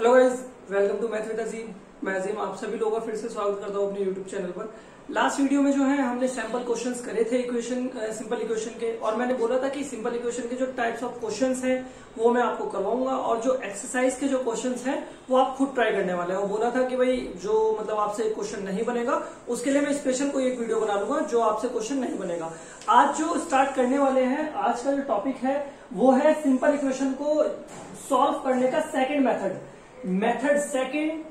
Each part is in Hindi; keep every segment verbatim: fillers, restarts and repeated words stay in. Hello guys, welcome to math with Azeem. मैं अजीम आप सभी लोगों का फिर से स्वागत करता हूँ अपने यूट्यूब चैनल पर। लास्ट वीडियो में जो है हमने सैंपल क्वेश्चंस करे थे इक्वेशन सिंपल इक्वेशन के, और मैंने बोला था कि सिंपल इक्वेशन के जो टाइप्स ऑफ क्वेश्चंस हैं वो मैं आपको करवाऊंगा, और जो एक्सरसाइज के जो क्वेश्चंस हैं वो आप खुद ट्राई करने वाले हैं। बोला था कि भाई जो मतलब आपसे क्वेश्चन नहीं बनेगा उसके लिए मैं स्पेशल कोई एक वीडियो बना लूंगा जो आपसे क्वेश्चन नहीं बनेगा। आज जो स्टार्ट करने वाले हैं, आज का जो टॉपिक है वो है सिंपल इक्वेशन को सॉल्व करने का second method method second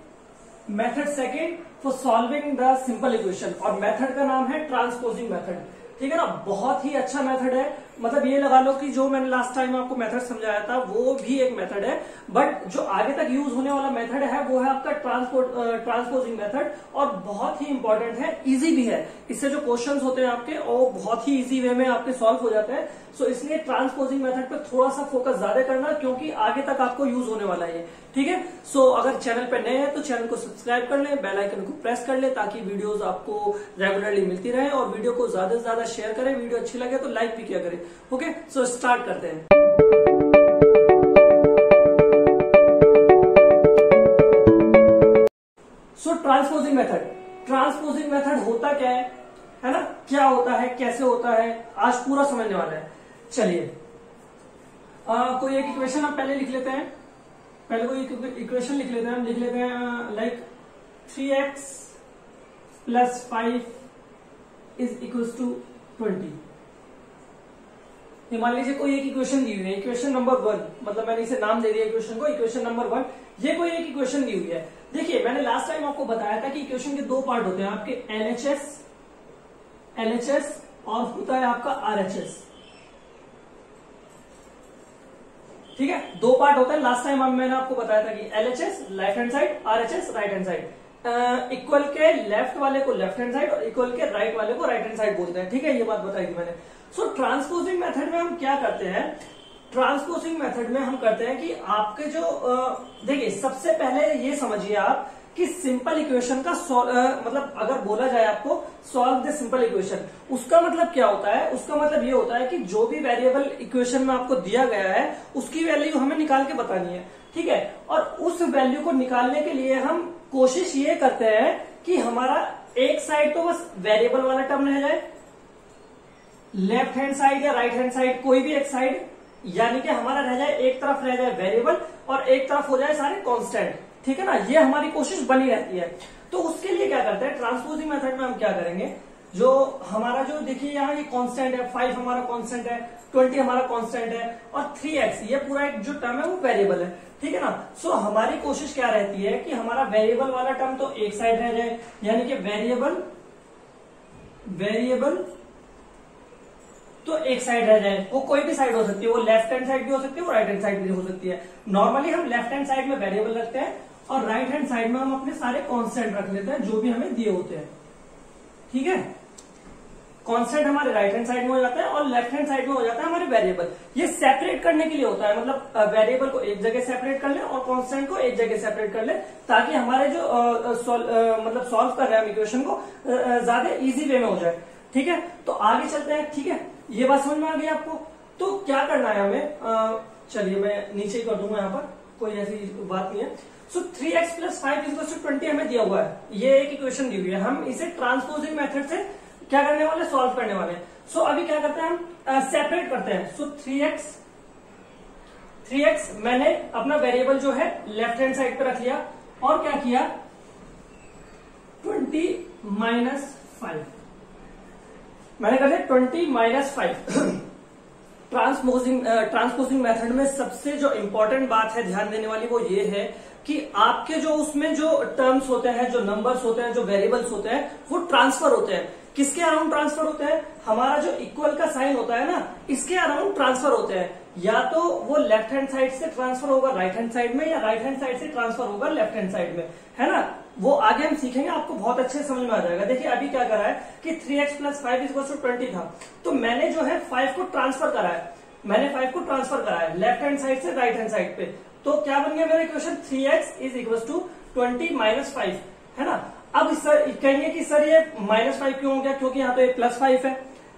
method second for solving the simple equation, और मेथड का नाम है ट्रांसपोजिंग मेथड। ठीक है ना, बहुत ही अच्छा मेथड है। मतलब ये लगा लो कि जो मैंने लास्ट टाइम आपको मेथड समझाया था वो भी एक मेथड है, बट जो आगे तक यूज होने वाला मेथड है वो है आपका ट्रांसपोर्ट ट्रांसपोजिंग मेथड, और बहुत ही इंपॉर्टेंट है, इजी भी है। इससे जो क्वेश्चंस होते हैं आपके वो बहुत ही इजी वे में आपके सॉल्व हो जाते हैं। सो so, इसलिए ट्रांसपोजिंग मेथड पे थोड़ा सा फोकस ज्यादा करना, क्योंकि आगे तक आपको यूज होने वाला है। ठीक है, सो so, अगर चैनल पर नए हैं तो चैनल को सब्सक्राइब कर लें, बेल आइकन को प्रेस कर लें ताकि वीडियोस आपको रेगुलरली मिलती रहे, और वीडियो को ज्यादा से ज्यादा शेयर करें। वीडियो अच्छी लगे तो लाइक भी किया करें। ओके, सो स्टार्ट करते हैं। So transposing method transposing method होता क्या है, है ना, क्या होता है, कैसे होता है, आज पूरा समझने वाला है। चलिए कोई एक इक्वेशन हम पहले लिख लेते हैं। पहले कोई इक्वेशन लिख लेते हैं हम लिख लेते हैं like three x plus five is equal to twenty. मान लीजिए कोई एक इक्वेशन दी हुई है, इक्वेशन नंबर वन, मतलब मैंने इसे नाम दे दिया इक्वेशन को, इक्वेशन नंबर वन। ये कोई एक इक्वेशन दी हुई है। देखिए मैंने लास्ट टाइम आपको बताया था कि इक्वेशन के दो पार्ट होते हैं आपके, एलएचएस एलएचएस और होता है आपका आरएचएस। ठीक है, दो पार्ट होते हैं। लास्ट टाइम मैंने आपको बताया था कि LHS left hand side, RHS right hand side. Equal uh, के लेफ्ट वाले को लेफ्ट हैंड साइड और इक्वल के राइट वाले को राइट हैंड साइड बोलते हैं। ठीक है, ये बात बताई थी मैंने। सो ट्रांसपोजिंग मेथड में हम क्या करते हैं, ट्रांसपोजिंग मेथड में हम करते हैं कि आपके जो uh, देखिए सबसे पहले ये समझिए आप कि सिंपल इक्वेशन का सॉल्व uh, मतलब अगर बोला जाए आपको सॉल्व द सिंपल इक्वेशन, उसका मतलब क्या होता है, उसका मतलब ये होता है कि जो भी वेरिएबल इक्वेशन में आपको दिया गया है उसकी वैल्यू हमें निकाल के बतानी है। ठीक है, और उस वैल्यू को निकालने के लिए हम कोशिश ये करते हैं कि हमारा एक साइड तो बस वेरिएबल वाला टर्म रह जाए, लेफ्ट हैंड साइड या राइट हैंड साइड कोई भी एक साइड, यानी कि हमारा रह जाए एक तरफ रह जाए वेरिएबल और एक तरफ हो जाए सारे कांस्टेंट। ठीक है ना, ये हमारी कोशिश बनी रहती है। तो उसके लिए क्या करते हैं ट्रांसपोजिंग मेथड में, हम क्या करेंगे, जो हमारा जो देखिए यहाँ ये कांस्टेंट है, फाइव हमारा कांस्टेंट है, ट्वेंटी हमारा कांस्टेंट है, और थ्री एक्स ये पूरा एक जो टर्म है वो वेरिएबल है। ठीक है ना, सो so, हमारी कोशिश क्या रहती है कि हमारा वेरिएबल वाला टर्म तो एक साइड रह जाए, यानी कि वेरिएबल वेरिएबल तो एक साइड रह जाए। वो कोई भी साइड हो सकती है, वो लेफ्ट हैंड साइड भी हो सकती है, वो राइट हैंड साइड भी हो सकती है। नॉर्मली हम लेफ्ट हैंड साइड में वेरिएबल रखते हैं और राइट हैंड साइड में हम अपने सारे कॉन्स्टेंट रख लेते हैं जो भी हमें दिए होते हैं। ठीक है, कॉन्स्टेंट हमारे राइट हैंड साइड में हो जाता है और लेफ्ट हैंड साइड में हो जाता है हमारे वेरिएबल। ये सेपरेट करने के लिए होता है, मतलब वेरिएबल को एक जगह सेपरेट कर ले और कांस्टेंट को एक जगह सेपरेट कर ले, ताकि हमारे जो आ, सौल, आ, मतलब सॉल्व कर रहे हैं हम इक्वेशन को ज्यादा इजी वे में हो जाए। ठीक है, तो आगे चलते हैं। ठीक है, ये बात समझ में आ गई आपको। तो क्या करना है हमें, चलिए मैं नीचे ही कर दूंगा, यहाँ पर कोई ऐसी बात नहीं है। So three x plus five is equal to twenty हमें दिया हुआ है, ये एक इक्वेशन दी हुई है। हम इसे ट्रांसपोजिंग मेथड से क्या करने वाले, सॉल्व करने वाले। सो so, अभी क्या करते हैं हम सेपरेट uh, करते हैं। So three x three x मैंने अपना वेरिएबल जो है लेफ्ट हैंड साइड पे रख लिया, और क्या किया ट्वेंटी माइनस फाइव मैंने कर दिया, twenty minus five. Transposing transposing method में सबसे जो इम्पोर्टेंट बात है ध्यान देने वाली वो ये है कि आपके जो उसमें जो टर्म्स होते हैं, जो नंबर्स होते हैं, जो वेरिएबल्स होते हैं, वो ट्रांसफर होते हैं। किसके अराउंड ट्रांसफर होते हैं, हमारा जो इक्वल का साइन होता है ना, इसके अराउंड ट्रांसफर होते हैं। या तो वो लेफ्ट हैंड साइड से ट्रांसफर होगा राइट हैंड साइड में, या राइट हैंड साइड से ट्रांसफर होगा लेफ्ट हैंड साइड में, है ना। वो आगे हम सीखेंगे, आपको बहुत अच्छे समझ में आ जाएगा। देखिए अभी क्या करा है कि three x plus five is equal to twenty था, तो मैंने जो है फाइव को ट्रांसफर करा है, मैंने फाइव को ट्रांसफर करा है लेफ्ट हैंड साइड से राइट हैंड साइड पे। तो क्या बन गया मेरा equation, three x is equal to twenty minus five, है ना। अब सर कहेंगे कि सर ये माइनस फाइव क्यों हो गया, क्योंकि यहाँ तो ये प्लस फाइव है।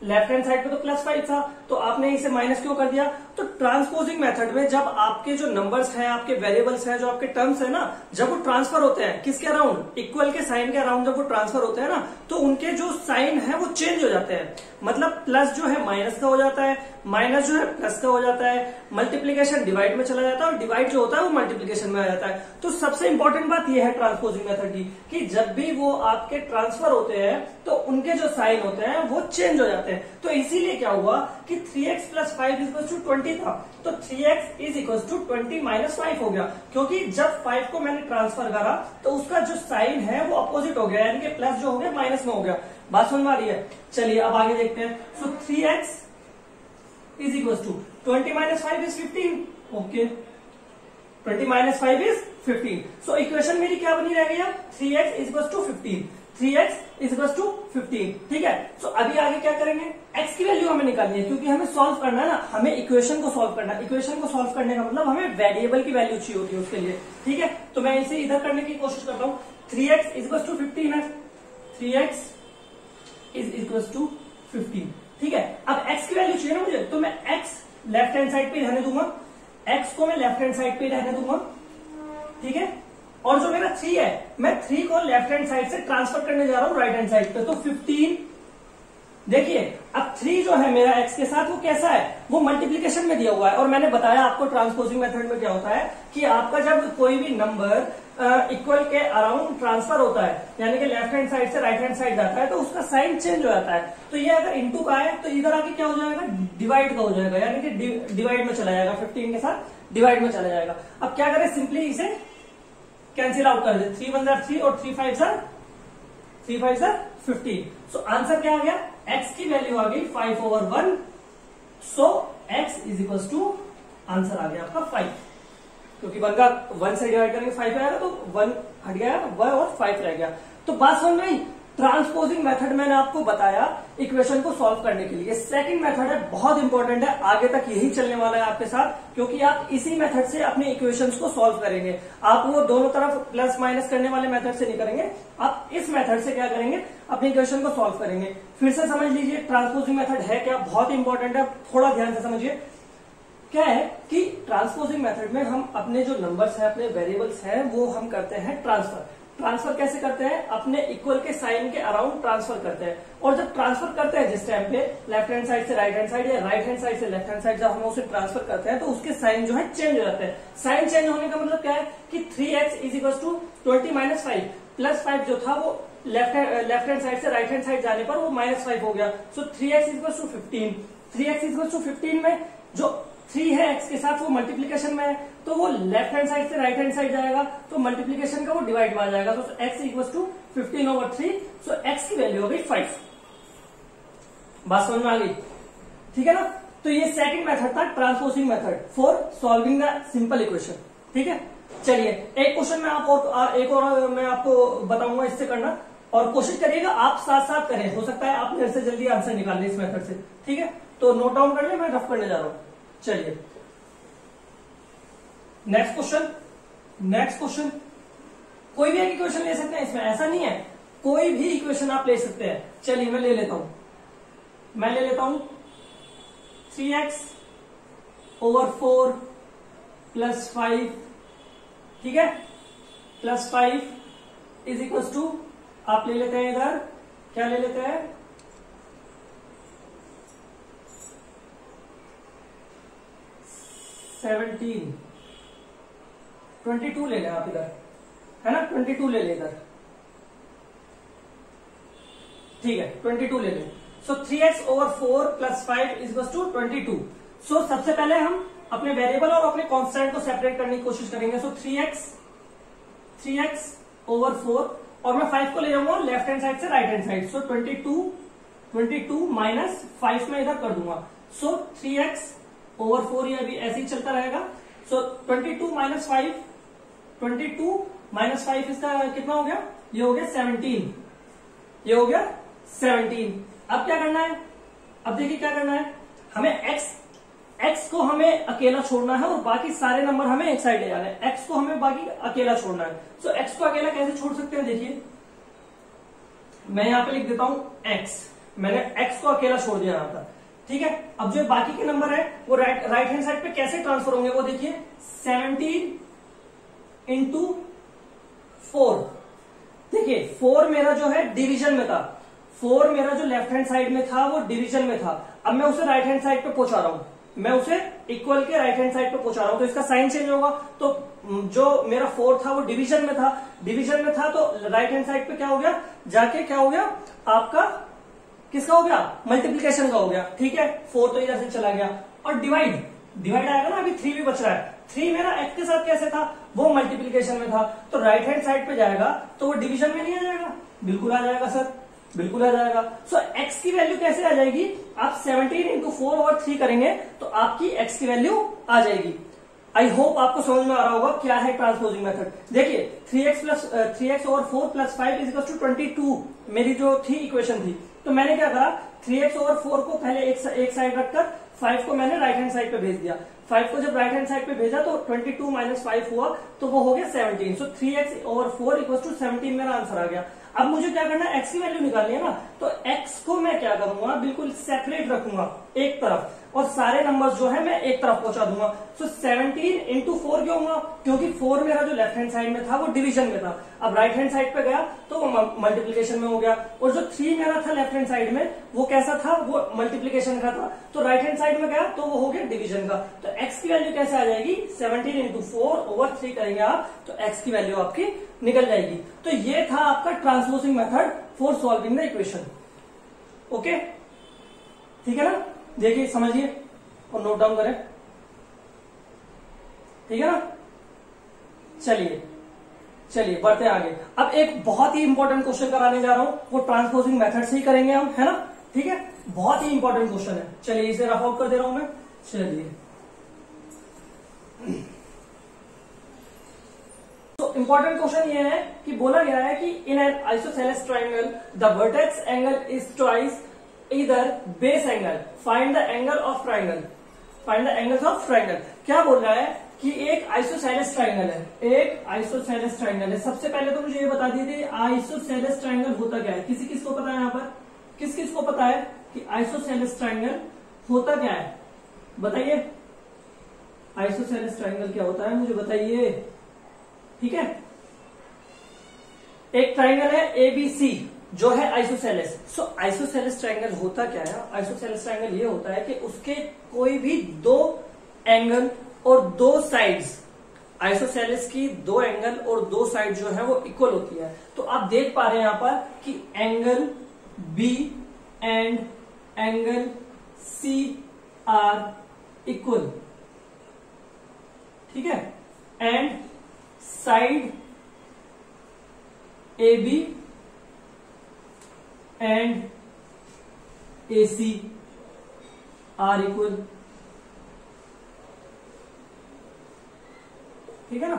लेफ्ट हैंड साइड पे तो प्लस फाइव था, तो आपने इसे माइनस क्यों कर दिया? तो ट्रांसपोजिंग मेथड में जब आपके जो नंबर्स हैं, आपके वेरिएबल्स हैं, जो आपके टर्म्स हैं ना, जब वो ट्रांसफर होते हैं किसके अराउंड, इक्वल के साइन के अराउंड जब वो ट्रांसफर होते हैं ना, तो उनके जो साइन है वो चेंज हो जाते हैं। मतलब प्लस जो है माइनस का हो जाता है, माइनस जो है प्लस का हो जाता है, मल्टीप्लीकेशन डिवाइड में चला जाता है और डिवाइड जो होता है वो मल्टीप्लीकेशन में आ जाता है। तो सबसे इंपॉर्टेंट बात यह है ट्रांसपोजिंग मेथड की कि जब भी वो आपके ट्रांसफर होते हैं तो उनके जो साइन होते हैं वो चेंज हो जाते हैं। तो इसीलिए क्या हुआ कि three x plus five is to twenty था, तो three x is equal to twenty minus five हो गया, क्योंकि जब फाइव को मैंने ट्रांसफर करा तो उसका जो साइन है वो अपोजिट हो गया, यानी कि प्लस जो हो गया माइनस में हो गया। बात समझ में आ रही है? चलिए अब आगे देखते हैं। So three x is equal to twenty minus five is fifteen. Okay, twenty minus five is fifteen. So equation मेरी क्या बनी रह गई? Three x is equal to fifteen, three x is equal to fifteen. ठीक है, सो so, अभी आगे क्या करेंगे? x की वैल्यू हमें निकालनी है, क्योंकि हमें सॉल्व करना है ना, हमें इक्वेशन को सॉल्व करना है। इक्वेशन को सॉल्व करने का मतलब हमें वेरिएबल की वैल्यू चाहिए होती है उसके लिए। ठीक है, तो मैं इसे इधर करने की कोशिश करता हूँ। Three x is equal to fifteen है, three x is equal to fifteen. ठीक है, अब x की वैल्यू चाहिए ना मुझे, तो मैं x लेफ्ट हैंड साइड पे रहने दूंगा, x को मैं लेफ्ट हैंड साइड पे रहने दूंगा। ठीक है, और जो मेरा थ्री है, मैं थ्री को लेफ्ट हैंड साइड से ट्रांसफर करने जा रहा हूं राइट हैंड साइड पे, तो फिफ्टीन। देखिए अब थ्री जो है मेरा x के साथ वो कैसा है, वो मल्टीप्लीकेशन में दिया हुआ है। और मैंने बताया आपको ट्रांसपोजिंग मेथड में क्या होता है कि आपका जब कोई भी नंबर इक्वल के अराउंड ट्रांसफर होता है, यानी कि लेफ्ट हैंड साइड से राइट हैंड साइड जाता है, तो उसका साइन चेंज हो जाता है। तो ये अगर इनटू का है तो इधर आके क्या हो जाएगा, डिवाइड का हो जाएगा, यानी कि डिवाइड में चला जाएगा, फिफ्टीन के साथ डिवाइड में चला जाएगा। अब क्या करें, सिंपली इसे कैंसिल आउट कर दे, थ्री वन जार थ्री और थ्री फाइव सर थ्री फाइव सर फिफ्टीन। सो आंसर क्या आ गया? एक्स की वैल्यू आ गई five over one. So x is equal to answer आ गया आपका फाइव, क्योंकि वन का वन से डिवाइड करेंगे फाइव आएगा, तो वन हट गया वन और फाइव रह गया। तो बात समझ में, ट्रांसपोजिंग मेथड मैंने आपको बताया इक्वेशन को सॉल्व करने के लिए। सेकंड मेथड है, बहुत इंपॉर्टेंट है, आगे तक यही चलने वाला है आपके साथ, क्योंकि आप इसी मेथड से अपने इक्वेशंस को सॉल्व करेंगे। आप वो दोनों तरफ प्लस माइनस करने वाले मेथड से नहीं करेंगे, आप इस मेथड से क्या करेंगे, अपने इक्वेशन को सॉल्व करेंगे। फिर से समझ लीजिए ट्रांसपोजिंग मेथड है क्या, बहुत इंपॉर्टेंट है, थोड़ा ध्यान से समझिए। क्या है कि ट्रांसपोजिंग मेथड में हम अपने जो नंबर्स हैं, अपने वेरिएबल्स हैं, वो हम करते हैं ट्रांसफर। ट्रांसफर कैसे करते हैं? अपने इक्वल के साइन के अराउंड ट्रांसफर करते हैं। और जब ट्रांसफर करते हैं जिस टाइम पे लेफ्ट हैंड साइड से राइट हैंड साइड या राइट हैंड साइड से लेफ्ट हैंड साइड, जब हम उसे ट्रांसफर करते हैं तो उसके साइन जो है चेंज हो जाते हैं। साइन चेंज होने का मतलब क्या है कि three x is equal to twenty minus five, plus five जो था वो लेफ्ट लेफ्ट हैंड साइड से राइट हैंड साइड जाने पर वो माइनस फाइव हो गया। So three x is equal to fifteen, three x is equal to fifteen में जो थ्री है x के साथ वो मल्टीप्लीकेशन में है, तो वो लेफ्ट हैंड साइड से राइट हैंड साइड जाएगा, तो मल्टीप्लीकेशन का वो डिवाइड में आ जाएगा। तो x equal to fifteen over three. So x की वैल्यू हो गई फाइव। बात समझ में आ गई? ठीक है ना, तो ये सेकंड मेथड था transposing method for solving the simple equation. ठीक है, चलिए एक क्वेश्चन में आप और एक और मैं आपको बताऊंगा इससे करना, और कोशिश करिएगा आप साथ साथ करें, हो सकता है आप मेरे से जल्दी आंसर निकाल लें इस मेथड से। ठीक है, तो नोट डाउन कर ले, मैं रफ करने जा रहा हूं। चलिए नेक्स्ट क्वेश्चन। नेक्स्ट क्वेश्चन कोई भी एक इक्वेशन ले सकते हैं, इसमें ऐसा नहीं है, कोई भी इक्वेशन आप ले सकते हैं। चलिए मैं ले लेता हूं, मैं ले लेता हूं three x over four plus five. ठीक है, plus five is equal to आप ले लेते हैं, इधर क्या ले लेते हैं, सेवनटीन, ट्वेंटी टू ले लें आप इधर, है ना, ट्वेंटी टू ले लें इधर। ठीक है, ट्वेंटी टू ले लें। So three x over four plus five is equal to twenty two. So सबसे पहले हम अपने वेरिएबल और अपने कॉन्स्टेंट को सेपरेट करने की कोशिश करेंगे। So three x three x over four, और मैं फाइव को ले जाऊंगा लेफ्ट हैंड साइड से right hand side. So twenty two twenty two minus five में इधर कर दूंगा। So three x over four ये अभी ऐसे ही चलता रहेगा। So twenty two minus five, twenty two minus five इसका कितना हो गया, ये हो गया सेवनटीन, ये हो गया सेवनटीन। अब क्या करना है, अब देखिए क्या करना है, हमें x x को हमें अकेला छोड़ना है और बाकी सारे नंबर हमें एक साइड ले जाना है। x को हमें बाकी अकेला छोड़ना है। सो so, x को अकेला कैसे छोड़ सकते हैं, देखिए मैं यहां पे लिख देता हूं x मैंने x को अकेला छोड़ दिया यहाँ पर, ठीक है। अब जो बाकी के नंबर है वो राइट राइट हैंड साइड पे कैसे ट्रांसफर होंगे वो देखिए। सेवनटीन इंटू फोर, देखिए फोर मेरा जो है डिवीजन में था, फोर मेरा जो लेफ्ट हैंड साइड में था वो डिवीजन में था। अब मैं उसे राइट हैंड साइड पे पहुंचा रहा हूं, मैं उसे इक्वल के राइट हैंड साइड पे पहुंचा रहा हूं, तो इसका साइन चेंज होगा। तो जो मेरा फोर था वो डिवीजन में था, डिवीजन में था तो राइट हैंड साइड पे क्या हो गया जाके, क्या हो गया आपका, किसका हो गया, मल्टीप्लीकेशन का हो गया, ठीक है। फोर तो इधर से चला गया और डिवाइड डिवाइड आएगा ना, अभी थ्री भी बच रहा है, थ्री मेरा एक्स के साथ कैसे था वो मल्टीप्लीकेशन में था, तो राइट हैंड साइड पे जाएगा तो वो डिवीजन में नहीं आ जाएगा, बिल्कुल आ जाएगा सर, बिल्कुल आ जाएगा। सो so, x की वैल्यू कैसे आ जाएगी, आप सेवनटीन इंटू फोर और थ्री करेंगे तो आपकी x की वैल्यू आ जाएगी। आई होप आपको समझ में आ रहा होगा क्या है ट्रांसपोजिंग मेथड। देखिए three x plus three x और four plus five is to twenty two मेरी जो थी इक्वेशन थी, तो मैंने क्या करा थ्री एक्स और फोर को पहले एक, एक साइड रखकर फाइव को मैंने राइट हैंड साइड पे भेज दिया। फाइव को जब राइट हैंड साइड पे भेजा तो ट्वेंटी टू माइनस फाइव हुआ तो वो हो गया सेवनटीन। सो थ्री एक्स और फोर इक्वल टू सेवनटीन मेरा आंसर आ गया। अब मुझे क्या करना है, x की वैल्यू निकालनी है ना, तो x को मैं क्या करूंगा बिल्कुल सेपरेट रखूंगा एक तरफ और सारे नंबर्स जो है मैं एक तरफ पहुंचा दूंगा। सो सेवनटीन इंटू फोर क्यों होगा, क्योंकि फोर मेरा जो लेफ्ट हैंड साइड में था वो डिवीजन में था, अब राइट हैंड साइड पे गया तो मल्टीप्लीकेशन में हो गया, और जो थ्री मेरा था लेफ्ट हैंड साइड में वो कैसा था, वो मल्टीप्लीकेशन का था, तो राइट हैंड साइड में गया तो वो हो गया डिवीजन का। तो x की वैल्यू कैसे आ जाएगी, seventeen into four over three करेंगे आप तो x की वैल्यू आपकी निकल जाएगी। तो ये था आपका transposing method for solving the equation. Okay ठीक है ना, देखिए समझिए और नोट डाउन करें, ठीक है ना। चलिए चलिए बढ़ते हैं आगे। अब एक बहुत ही इंपॉर्टेंट क्वेश्चन कराने जा रहा हूं, वो ट्रांसपोजिंग मेथड से ही करेंगे हम, है ना, ठीक है। बहुत ही इंपॉर्टेंट क्वेश्चन है, चलिए इसे रफ आउट कर दे रहा हूं मैं। चलिए तो इंपॉर्टेंट क्वेश्चन ये है कि बोला गया है कि in an isosceles triangle the vertex angle is twice either base angle, find the angle of triangle, find the angles of triangle. क्या बोल रहा है कि एक आइसोसेलेस ट्राइंगल है, एक आइसोसेलेस ट्राइंगल है। सबसे पहले तो मुझे ये बता दीजिए आइसोसेलेस ट्राइंगल होता क्या है, किसी किसको पता है यहाँ पर, किस किस को पता है कि आइसोसेलेस ट्राइंगल होता क्या है, बताइए आइसोसेलेस ट्राइंगल क्या होता है मुझे बताइए, ठीक है। एक ट्राइंगल है एबीसी जो है आइसोसेलेस। सो आइसोसेलेस ट्राइंगल होता क्या है, आइसोसेलेस ट्राइंगल ये होता है कि उसके कोई भी दो एंगल और दो साइड्स, आइसोसेलेस की दो एंगल और दो साइड जो है वो इक्वल होती है। तो आप देख पा रहे हैं यहां पर कि angle B and angle C are equal, ठीक है, and side A B and A C are equal, ठीक है ना।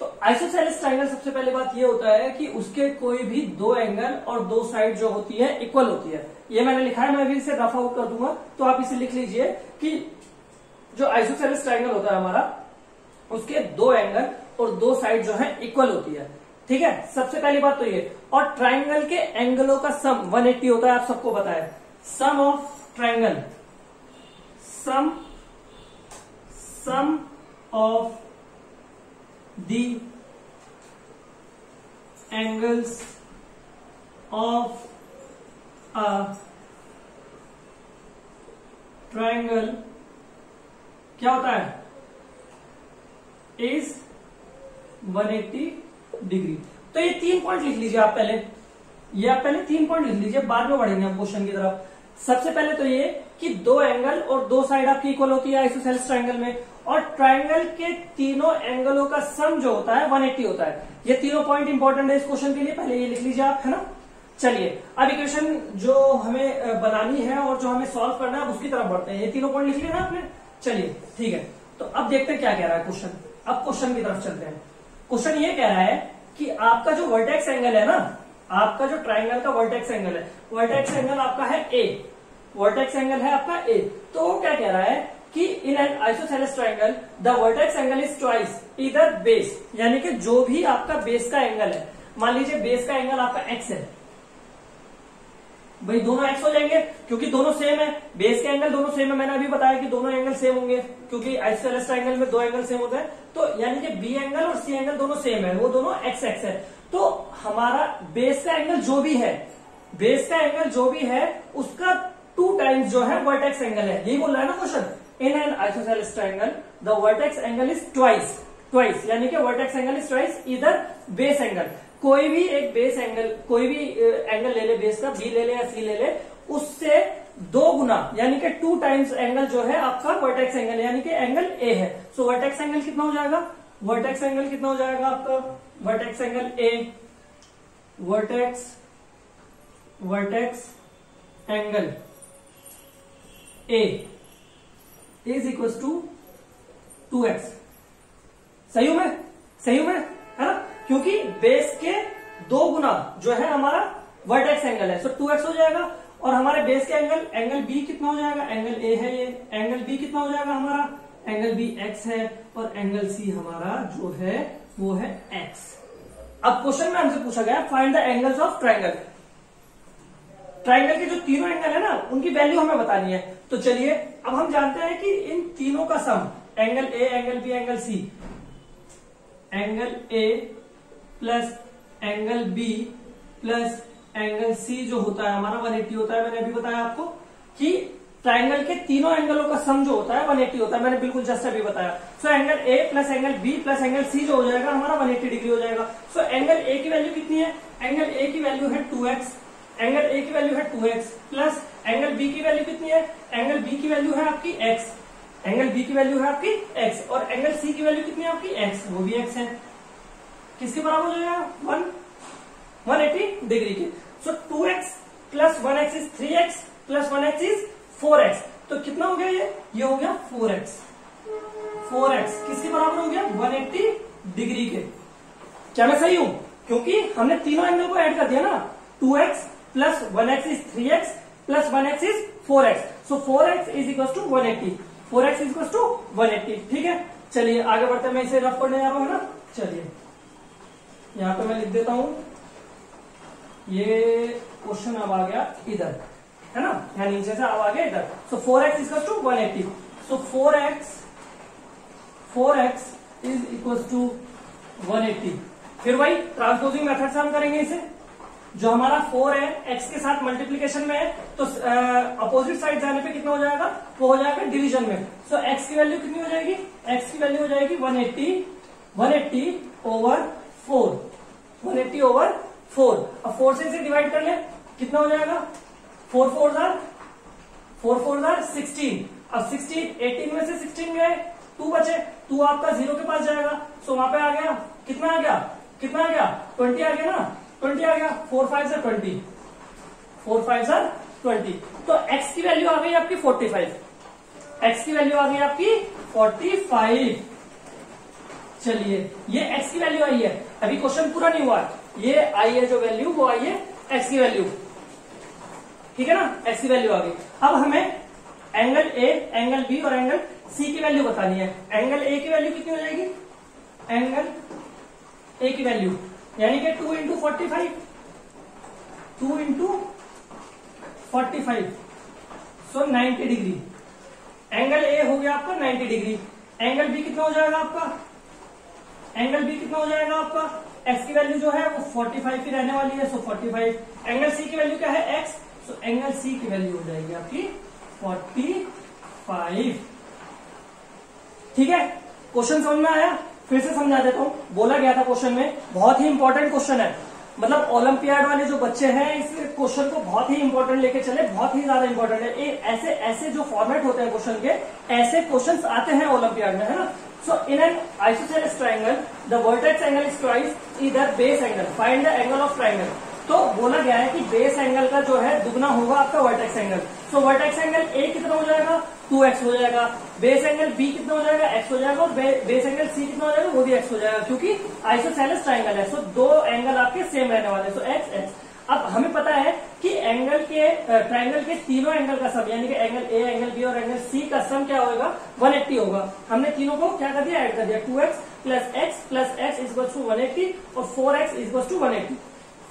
तो आइसोसेलेस ट्राइंगल सबसे पहले बात यह होता है कि उसके कोई भी दो एंगल और दो साइड जो होती है इक्वल होती है। ये मैंने लिखा है, मैं अभी इसे रफ आउट कर दूंगा, तो आप इसे लिख लीजिए कि जो आइसोसेलेस ट्राइंगल होता है हमारा उसके दो एंगल और दो साइड जो है इक्वल होती है, ठीक है। सबसे पहली बात तो ये, और ट्राइंगल के एंगलों का सम एक सौ अस्सी होता है, आप सबको पता है। Sum of triangle, sum sum of the angles of a triangle क्या होता है, इज एक सौ अस्सी डिग्री। तो ये तीन पॉइंट लिख लीजिए आप पहले, ये आप पहले तीन पॉइंट लिख लीजिए, बाद में बढ़ेंगे हम क्वेश्चन की तरफ। सबसे पहले तो ये कि दो एंगल और दो साइड आपकी इक्वल होती है आइसोसेलेस ट्राइंगल में, और ट्राइंगल के तीनों एंगलों का सम जो होता है एक सौ अस्सी होता है। ये तीनों पॉइंट इंपॉर्टेंट है इस क्वेश्चन के लिए, पहले ये लिख लीजिए आप, है ना। चलिए अब इक्वेशन जो हमें बनानी है और जो हमें सॉल्व करना है उसकी तरफ बढ़ते हैं। ये तीनों पॉइंट लिख लिया ना आपने, चलिए ठीक है। तो अब देखते हैं क्या कह रहा है क्वेश्चन, अब क्वेश्चन की तरफ चलते हैं। क्वेश्चन ये कह रहा है कि आपका जो वर्टेक्स एंगल है ना, आपका जो ट्राइंगल का वर्टेक्स एंगल है, वर्टेक्स एंगल आपका है ए, वर्टेक्स एंगल है आपका ए, तो वो क्या कह रहा है कि in an isosceles triangle the vertex angle is twice either base, यानी कि जो भी आपका बेस का एंगल है, मान लीजिए बेस का एंगल आपका एक्स है, भाई दोनों एक्स हो जाएंगे क्योंकि दोनों सेम है, बेस के एंगल दोनों सेम है। मैंने अभी बताया कि दोनों एंगल सेम होंगे क्योंकि एक्स्ट्रा एंगल में दो एंगल सेम होता है, तो यानी कि बी एंगल और सी एंगल दोनों सेम है, वो दोनों एक्स एक्स है। तो हमारा बेस का एंगल जो भी है, बेस का एंगल जो भी है उसका टू टाइम्स जो है वर्टेक्स एंगल है, यही बोल रहा है ना question. In an isosceles triangle the vertex angle is twice, twice यानी कि vertex angle is twice either base angle. कोई भी एक बेस एंगल, कोई भी एंगल ले ले बेस का, बी ले ले या सी ले ले, उससे दो गुना यानी कि टू टाइम्स एंगल जो है आपका वर्टेक्स एंगल यानी कि एंगल ए है। सो वर्टेक्स एंगल कितना हो जाएगा, वर्टेक्स एंगल कितना हो जाएगा आपका, vertex angle A, vertex vertex angle A is equal to two x. सही हूं मैं, सही हूं मैं, है ना, क्योंकि बेस के दो गुना जो है हमारा वर्टेक्स एंगल है। सो टू एक्स हो जाएगा। और हमारे बेस के एंगल, एंगल बी कितना हो जाएगा, एंगल ए है ये, एंगल बी कितना हो जाएगा हमारा, एंगल बी एक्स है, और एंगल सी हमारा जो है वो है एक्स। अब क्वेश्चन में हमसे पूछा गया find the angles of triangle. Triangle के जो तीनों एंगल है ना उनकी वैल्यू हमें बतानी है। तो चलिए अब हम जानते हैं कि इन तीनों का sum, angle A, angle B, angle C, angle A plus angle B plus angle C जो होता है हमारा एक सौ अस्सी होता है। मैंने अभी बताया आपको कि ट्राइंगल के तीनों एंगलों का सम जो होता है एक सौ अस्सी होता है, मैंने बिल्कुल जस्ट अभी बताया। So angle A plus angle B plus angle C जो हो जाएगा हमारा एक सौ अस्सी डिग्री हो जाएगा। सो एंगल ए की वैल्यू कितनी है, एंगल ए की वैल्यू है टू एक्स, एंगल ए की वैल्यू है two x plus angle B की वैल्यू कितनी है, एंगल बी की वैल्यू है आपकी एक्स, एंगल बी की वैल्यू है आपकी एक्स, और एंगल सी की वैल्यू कितनी है आपकी एक्स, वो भी एक्स है। किसके बराबर हो जाएगा, वन वन एटी डिग्री के। So two x plus one x is three x plus one x is four x. तो कितना हो गया ये, ये हो गया फोर एक्स। फोर एक्स किसके बराबर हो गया, वन एट्टी डिग्री के। क्या मैं सही हूं, क्योंकि हमने तीनों एंगल को ऐड कर दिया ना, two x plus one x is three x plus one x is four x. So four x is equal to one eighty, four x is to one eighty. ठीक है, चलिए आगे बढ़ते हैं। मैं इसे रफ करने जा रहा हूं ना, चलिए यहां पे मैं लिख देता हूं। ये क्वेश्चन अब आ गया इधर, है ना, यहाँ नीचे से अब आ गया इधर। So four x is to one eighty. So four x four x is equal to one eighty. फिर वही ट्रांसपोजिंग मेथड से हम करेंगे इसे। जो हमारा फोर है एक्स के साथ मल्टीप्लीकेशन में है, तो अपोजिट साइड जाने पे कितना हो जाएगा, वो हो जाएगा डिवीजन में। सो so, एक्स की वैल्यू कितनी हो जाएगी, एक्स की वैल्यू हो जाएगी one eighty over four, one eighty over four. अब फोर से इसे डिवाइड कर ले, कितना हो जाएगा, four four are four four are sixteen. अब सिक्सटीन एटीन में से सिक्सटीन गए, टू बचे, टू आपका जीरो के पास जाएगा। सो so, वहां पे आ गया कितना आ गया कितना आ गया ट्वेंटी आ गया ना, ट्वेंटी आ गया। फोर फाइव सर ट्वेंटी, फोर फाइव सर ट्वेंटी। तो x की वैल्यू आ गई आपकी फोर्टी फाइव, x की वैल्यू आ गई आपकी फोर्टी फाइव। चलिए ये x की वैल्यू आई है, अभी क्वेश्चन पूरा नहीं हुआ, ये आई है जो वैल्यू वो आई है x की वैल्यू। ठीक है ना, x की वैल्यू आ गई। अब हमें एंगल a, एंगल b और एंगल c की वैल्यू बतानी है। एंगल a की वैल्यू कितनी हो जाएगी, एंगल a की वैल्यू यानी कि two into forty five two into forty five so ninety degree. Angle A हो गया आपका नाइन्टी डिग्री। एंगल बी कितना हो जाएगा आपका, एंगल बी कितना हो जाएगा आपका, एक्स की वैल्यू जो है वो फोर्टी फाइव की रहने वाली है। So forty five angle C की वैल्यू क्या है, एक्स। सो एंगल सी की वैल्यू हो जाएगी आपकी फोर्टी फाइव। ठीक है, क्वेश्चन समझ में आया। फिर से समझा देता हूँ, बोला गया था क्वेश्चन में, बहुत ही इंपॉर्टेंट क्वेश्चन है, मतलब ओलंपियाड वाले जो बच्चे हैं इस क्वेश्चन को बहुत ही इंपॉर्टेंट लेके चले, बहुत ही ज्यादा इंपॉर्टेंट है। ए, ऐसे ऐसे जो फॉर्मेट होते हैं क्वेश्चन के, ऐसे क्वेश्चंस आते हैं ओलंपियाड में, है ना। So in an isosceles triangle the vertex angle is twice either base angle, find the angle of triangle. तो बोला गया है कि बेस एंगल का जो है दुगना होगा आपका vertex angle. So vertex angle A कितना हो जाएगा, टू एक्स हो जाएगा। बेस एंगल बी कितना हो जाएगा, एक्स हो जाएगा। और बेस एंगल सी कितना हो जाएगा, वो भी एक्स हो जाएगा, क्योंकि आइसोसेलेस ट्रायंगल है। सो दो एंगल आपके सेम रहने वाले हैं, सो एक्स एक्स। अब हमें पता है कि एंगल के ट्रायंगल के तीनों एंगल का सम यानी कि एंगल ए, एंगल बी और एंगल सी का सम क्या होगा, वन एट्टी होगा। हमने तीनों को क्या कर दिया, ऐड कर दिया। Two x plus x plus x is equal to one eighty और four x is equal to one eighty.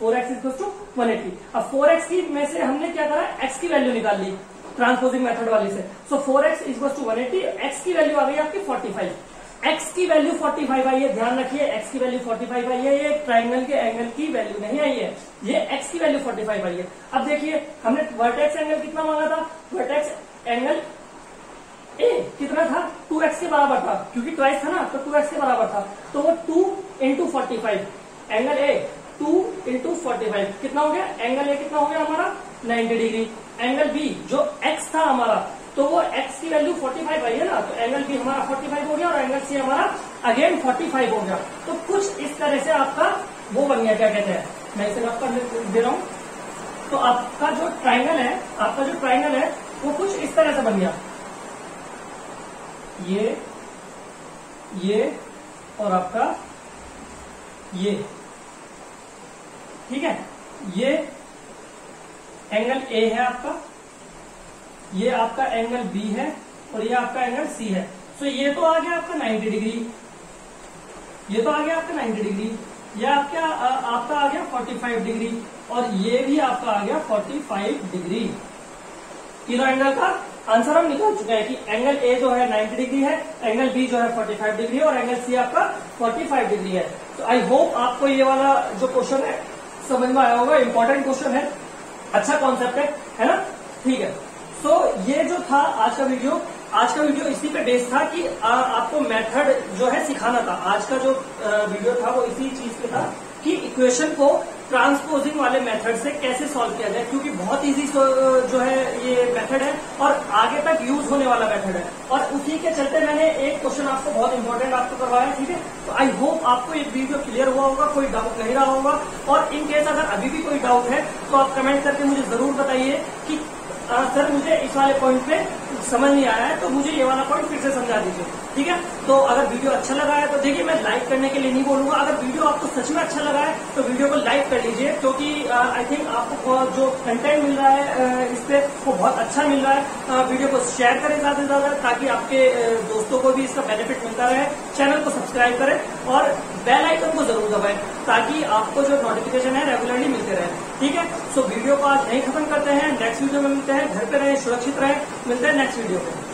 Four x equal to one eighty. अब फोर एक्स की में से हमने क्या करा, एक्स की वैल्यू निकाल ली ट्रांसपोजिंग मेथड वाली से। So four x equal to one eighty, x की वैल्यू आ गई आपकी फोर्टी फाइव। एक्स की वैल्यू फोर्टी फाइव आई है, ध्यान रखिए एक्स की वैल्यू फोर्टी फाइव आई है, ये ट्राइंगल के एंगल की वैल्यू नहीं आई है, ये एक्स की वैल्यू फोर्टी फाइव आई है। अब देखिए हमने वर्टेक्स एंगल कितना मांगा था, वर्टेक्स एंगल ए कितना था, टू एक्स के बराबर था, क्योंकि ट्वाइस था ना तो टू एक्स के बराबर था। तो वो two into forty five, angle A two into forty five कितना हो गया, एंगल ए कितना हो गया हमारा नाइन्टी डिग्री। एंगल बी जो एक्स था हमारा, तो वो एक्स की वैल्यू फोर्टी फाइव आई है ना, तो एंगल बी हमारा फोर्टी फाइव हो गया और एंगल सी हमारा अगेन फोर्टी फाइव हो गया। तो कुछ इस तरह से आपका वो बन गया, क्या कहते हैं, मैं इसे आपका दे रहा हूँ, तो आपका जो ट्राइंगल है, आपका जो ट्राइंगल है वो कुछ इस तरह से बन गया, ये ये और आपका ये, ठीक है। ये एंगल ए है आपका, ये आपका एंगल बी है और ये आपका एंगल सी है। सो ये तो आ गया आपका नाइन्टी डिग्री, ये तो आ गया आपका नाइन्टी डिग्री, ये आपका आपका आ गया फोर्टी फाइव डिग्री और ये भी आपका आ गया फोर्टी फाइव डिग्री। तीनों एंगल का आंसर हम निकाल चुके हैं कि एंगल ए जो है नाइन्टी डिग्री है, एंगल बी जो है फोर्टी फाइव डिग्री और एंगल सी आपका फोर्टी फाइव डिग्री है। तो आई होप आपको ये वाला जो क्वेश्चन है समझ में आया होगा, इंपॉर्टेंट क्वेश्चन है, अच्छा कॉन्सेप्ट है, है ना, ठीक है। सो so, ये जो था आज का वीडियो, आज का वीडियो इसी पे बेस्ड था कि आ, आपको मेथड जो है सिखाना था। आज का जो वीडियो था वो इसी चीज पे था कि इक्वेशन को ट्रांसपोजिंग वाले मेथड से कैसे सॉल्व किया जाए, क्योंकि बहुत इजी जो है ये मेथड है और आगे तक यूज होने वाला मेथड है। और उसी के चलते मैंने एक क्वेश्चन आपको बहुत इंपॉर्टेंट आपको करवाया, ठीक है। तो आई होप आपको ये वीडियो क्लियर हुआ होगा, कोई डाउट नहीं रहा होगा, और इन केस अगर अभी भी कोई डाउट है तो आप कमेंट करके मुझे जरूर बताइए कि आ, सर मुझे इस वाले पॉइंट पे समझ नहीं आया है, तो मुझे ये वाला पॉइंट फिर से समझा दीजिए, ठीक है। तो अगर वीडियो अच्छा लगा है तो देखिए, मैं लाइक करने के लिए नहीं बोलूंगा, अगर वीडियो आपको सच में अच्छा लगा है तो वीडियो को लाइक कर लीजिए, क्योंकि आई थिंक आपको जो कंटेंट मिल रहा है इस पर वो बहुत अच्छा मिल रहा है। आ, वीडियो को शेयर करें ज्यादा से ज्यादा, ताकि आपके दोस्तों को भी इसका बेनिफिट मिलता रहे। चैनल को सब्सक्राइब करें और बेल आइकन को जरूर दबाएं, ताकि आपको जो नोटिफिकेशन है रेगुलरली मिलते रहे, ठीक है। सो वीडियो को आज नहीं खत्म करते हैं, नेक्स्ट वीडियो में मिलते हैं। घर पे रहें, सुरक्षित रहें, मिलते हैं नेक्स्ट वीडियो में।